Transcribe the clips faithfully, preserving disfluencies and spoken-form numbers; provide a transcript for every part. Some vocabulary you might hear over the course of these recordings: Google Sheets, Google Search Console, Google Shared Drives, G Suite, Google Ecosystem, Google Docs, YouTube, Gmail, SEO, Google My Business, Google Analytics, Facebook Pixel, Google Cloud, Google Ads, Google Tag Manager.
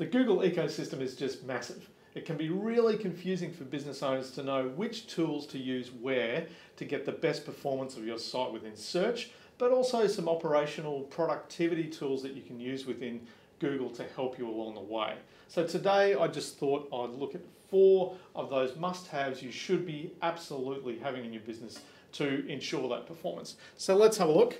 The Google ecosystem is just massive. It can be really confusing for business owners to know which tools to use where to get the best performance of your site within search, but also some operational productivity tools that you can use within Google to help you along the way. So today I just thought I'd look at four of those must-haves you should be absolutely having in your business to ensure that performance. So let's have a look.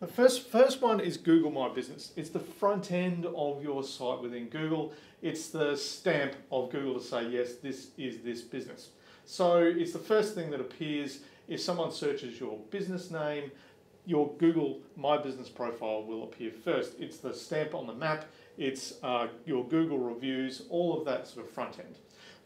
The first, first one is Google My Business. It's the front end of your site within Google. It's the stamp of Google to say, yes, this is this business. So it's the first thing that appears if someone searches your business name. Your Google My Business profile will appear first. It's the stamp on the map, it's uh, your Google reviews, all of that sort of front end.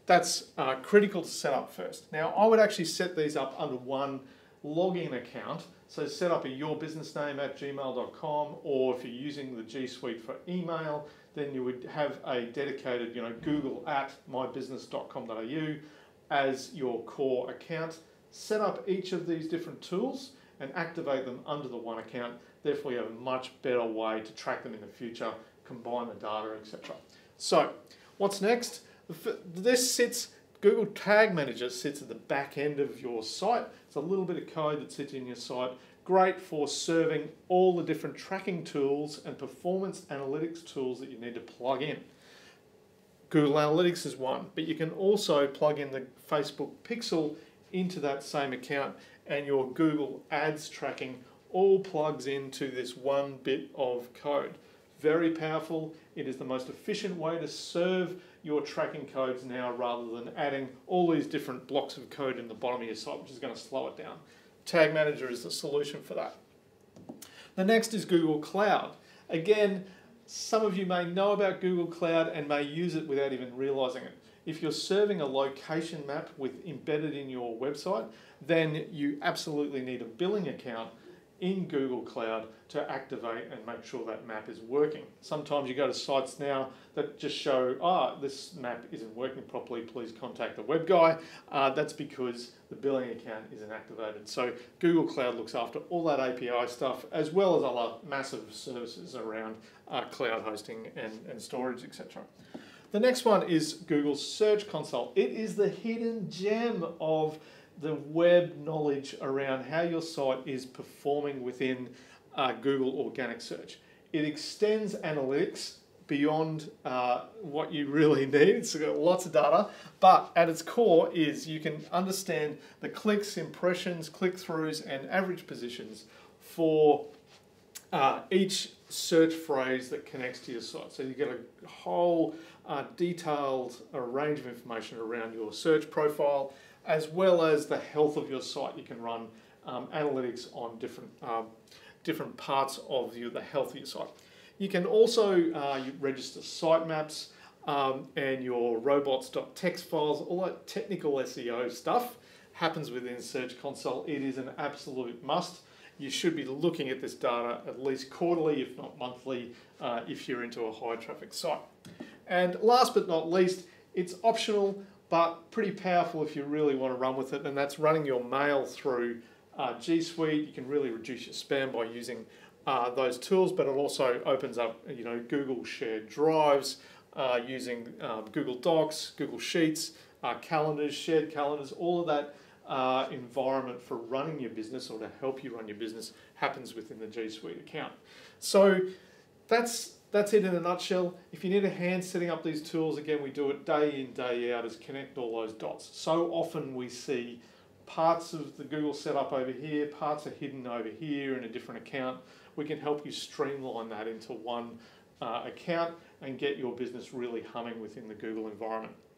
That's uh, critical to set up first. Now, I would actually set these up under one login account. So set up a your business name at gmail dot com, or if you're using the G Suite for email, then you would have a dedicated, you know, Google at my business dot com dot A U as your core account. Set up each of these different tools and activate them under the one account. Therefore, you have a much better way to track them in the future, combine the data, et cetera. So, what's next? This sits, Google Tag Manager sits at the back end of your site. It's a little bit of code that sits in your site. Great for serving all the different tracking tools and performance analytics tools that you need to plug in. Google Analytics is one, but you can also plug in the Facebook Pixel into that same account, and your Google Ads tracking all plugs into this one bit of code. Very powerful. It is the most efficient way to serve your tracking codes now, rather than adding all these different blocks of code in the bottom of your site, which is going to slow it down. Tag Manager is the solution for that. The next is Google Cloud. Again, some of you may know about Google Cloud and may use it without even realizing it. If you're serving a location map with embedded in your website, then you absolutely need a billing account in Google Cloud to activate and make sure that map is working. Sometimes you go to sites now that just show, ah, oh, this map isn't working properly, please contact the web guy. Uh, that's because the billing account isn't activated. So Google Cloud looks after all that A P I stuff, as well as other massive services around uh, cloud hosting and, and storage, et cetera. The next one is Google Search Console. It is the hidden gem of the web knowledge around how your site is performing within uh, Google Organic Search. It extends analytics beyond uh, what you really need. It's got lots of data, but at its core is you can understand the clicks, impressions, click-throughs, and average positions for Uh, each search phrase that connects to your site. So you get a whole uh, detailed range of information around your search profile, as well as the health of your site. You can run um, analytics on different, uh, different parts of your, the health of your site. You can also uh, you register sitemaps um, and your robots dot T X files, all that technical S E O stuff happens within Search Console. It is an absolute must. You should be looking at this data at least quarterly, if not monthly, uh, if you're into a high traffic site. And last but not least, it's optional, but pretty powerful if you really want to run with it, and that's running your mail through uh, G Suite. You can really reduce your spam by using uh, those tools, but it also opens up, you know, Google Shared Drives, uh, using uh, Google Docs, Google Sheets, uh, calendars, shared calendars, all of that. Uh, environment for running your business, or to help you run your business, happens within the G Suite account. So that's that's it in a nutshell. If you need a hand setting up these tools, again, we do it day in, day out, is connect all those dots. So often we see parts of the Google setup over here, parts are hidden over here in a different account. We can help you streamline that into one uh, account and get your business really humming within the Google environment.